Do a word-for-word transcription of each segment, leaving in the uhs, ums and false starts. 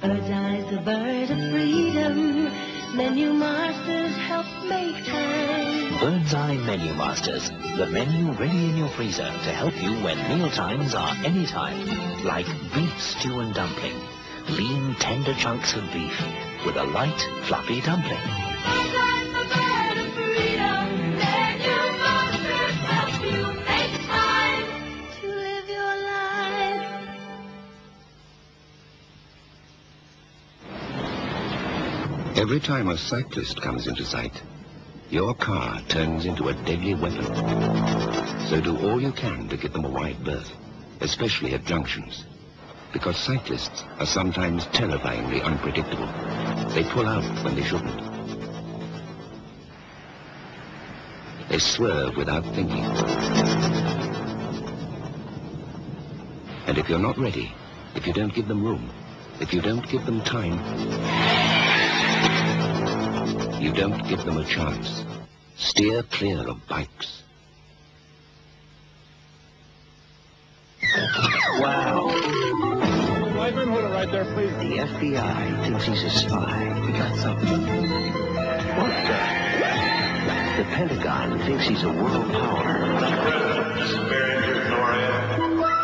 Birds Eye's the bird of freedom. Menu Masters help make time. Birds Eye Menu Masters, the menu ready in your freezer to help you when meal times are any time. Like beef stew and dumpling, lean tender chunks of beef with a light fluffy dumpling. Birds Eye's the bird of freedom. Menu Masters help you make time to live your life. Every time a cyclist comes into sight, your car turns into a deadly weapon. So do all you can to give them a wide berth, especially at junctions, because cyclists are sometimes terrifyingly unpredictable. They pull out when they shouldn't. They swerve without thinking. And if you're not ready, if you don't give them room, if you don't give them time, you don't give them a chance. Steer clear of bikes. Wow. Lighten holder right there, please. The F B I thinks he's a spy. We got something. What the? The Pentagon thinks he's a world power.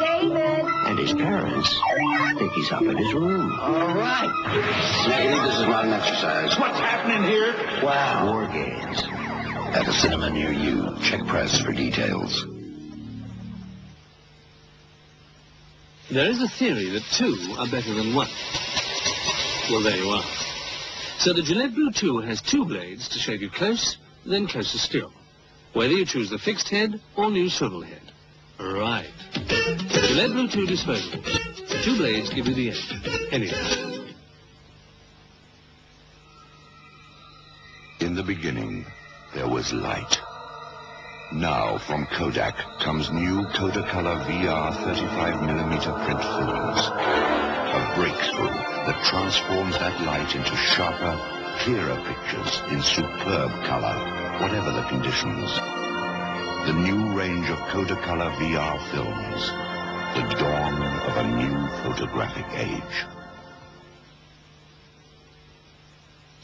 David. And his parents think he's up in his room. All right. Lady, this is not an exercise. What's happening here? Wow. War Games. At a cinema near you. Check press for details. There is a theory that two are better than one. Well, there you are. So the Gillette Blue two has two blades to shave you close, then closer still. Whether you choose the fixed head or new swivel head. Right. Gillette Blue two disposable. Two blades give you the edge. Anyhow. In the beginning, there was light. Now, from Kodak comes new Kodacolor V R thirty-five millimeter print films. A breakthrough that transforms that light into sharper, clearer pictures in superb color, whatever the conditions. The new range of Kodacolor V R films. The dawn of a new photographic age.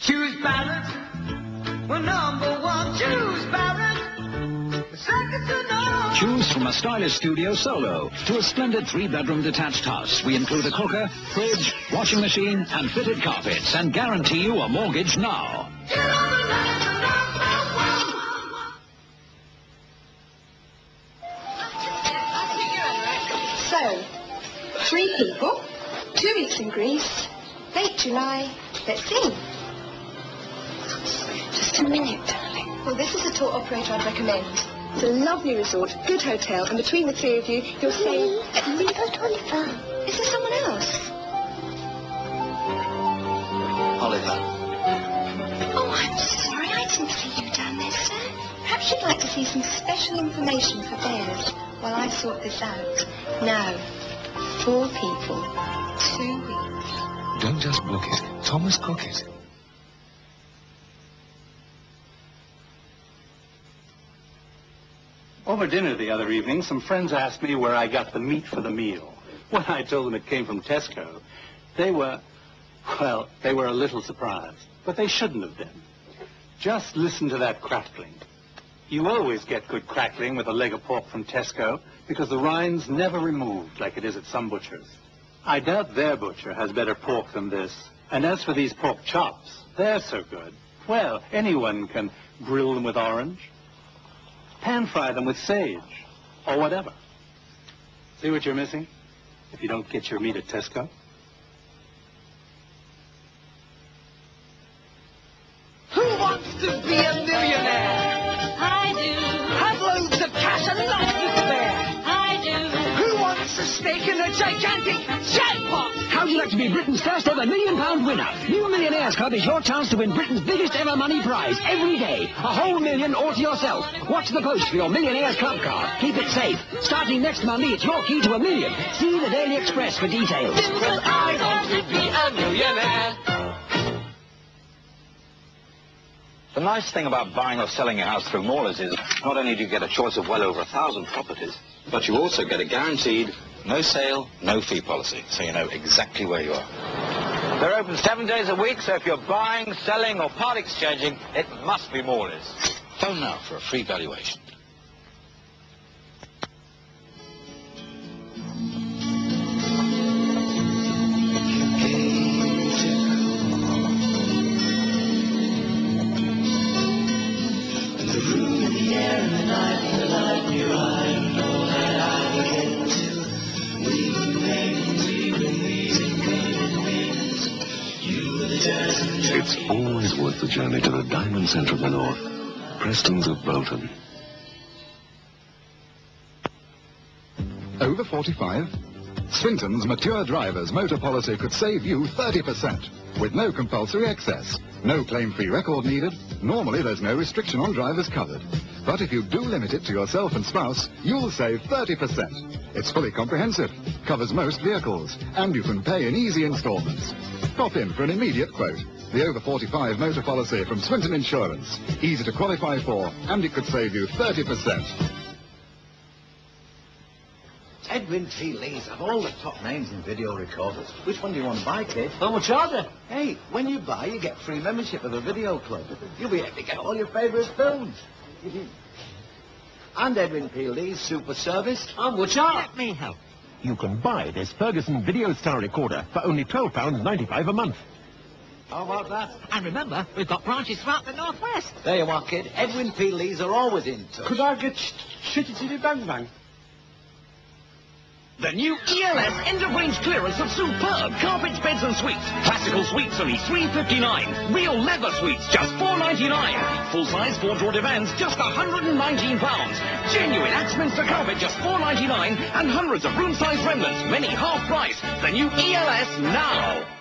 Choose Barratt. We're number one. Choose Barratt. The second to none. Choose from a stylish studio solo to a splendid three-bedroom detached house. We include a cooker, fridge, washing machine, and fitted carpets, and guarantee you a mortgage now. Get on the line. Three people, two weeks in Greece, late July. Let's see. Just a minute, darling. Well, this is a tour operator I'd recommend. It's a lovely resort, good hotel, and between the three of you, you'll save at least Oliver. Is there someone else? Oliver. Oh, I'm sorry, I didn't see you down there, sir. Perhaps you'd like to see some special information for bears while I sort this out. Now. Four people, two weeks. Don't just book it. Thomas Cook it. Over dinner the other evening, some friends asked me where I got the meat for the meal. When I told them it came from Tesco, they were, well, they were a little surprised. But they shouldn't have been. Just listen to that crackling. You always get good crackling with a leg of pork from Tesco, because the rind's never removed like it is at some butchers. I doubt their butcher has better pork than this. And as for these pork chops, they're so good. Well, anyone can grill them with orange, pan-fry them with sage, or whatever. See what you're missing if you don't get your meat at Tesco? Who wants to be a millionaire? I do. Have loads of cash and lots to spare. I do. Who wants a stake in a gigantic jackpot? How'd you like to be Britain's first ever million pound winner? New Millionaires Club is your chance to win Britain's biggest ever money prize every day. A whole million all to yourself. Watch the post for your Millionaires Club card. Keep it safe. Starting next Monday, it's your key to a million. See the Daily Express for details. Because I want to be a millionaire. The nice thing about buying or selling a house through Morley's is not only do you get a choice of well over a thousand properties, but you also get a guaranteed no sale, no fee policy, so you know exactly where you are. They're open seven days a week, so if you're buying, selling, or part exchanging, it must be Morley's. Phone now for a free valuation. It's always worth the journey to the Diamond Centre of the North, Prestons of Bolton. Over forty-five? Swinton's mature driver's motor policy could save you thirty percent, with no compulsory excess, no claim-free record needed. Normally there's no restriction on drivers covered. But if you do limit it to yourself and spouse, you'll save thirty percent. It's fully comprehensive, covers most vehicles, and you can pay in easy instalments. Pop in for an immediate quote. The over forty-five motor policy from Swinton Insurance. Easy to qualify for, and it could save you thirty percent. Edwin P. Lee's have all the top names in video recorders. Which one do you want to buy, kid? How much are they? Hey, when you buy, you get free membership of the video club. You'll be able to get all your favourite films. And Edwin P. Lee's super service. How much are? Let me help. You can buy this Ferguson Video Star Recorder for only twelve pounds ninety-five a month. How about that? And remember, we've got branches throughout the northwest. There you are, kid. Edwin P. Lee's are always in touch. Could I get shitty-titty bang-bang? The new E L S end-of-range clearance of superb carpets, beds and suites. Classical suites only three fifty-nine. Real leather suites just four ninety-nine. Full-size four-drawer divans just one hundred and nineteen pounds. Genuine Axminster carpet just four ninety-nine. And hundreds of room-sized remnants, many half-price. The new E L S now.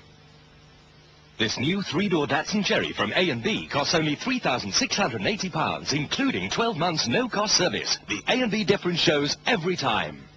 This new three-door Datsun Cherry from A and B costs only three thousand six hundred and eighty pounds, including twelve months no-cost service. The A and B difference shows every time.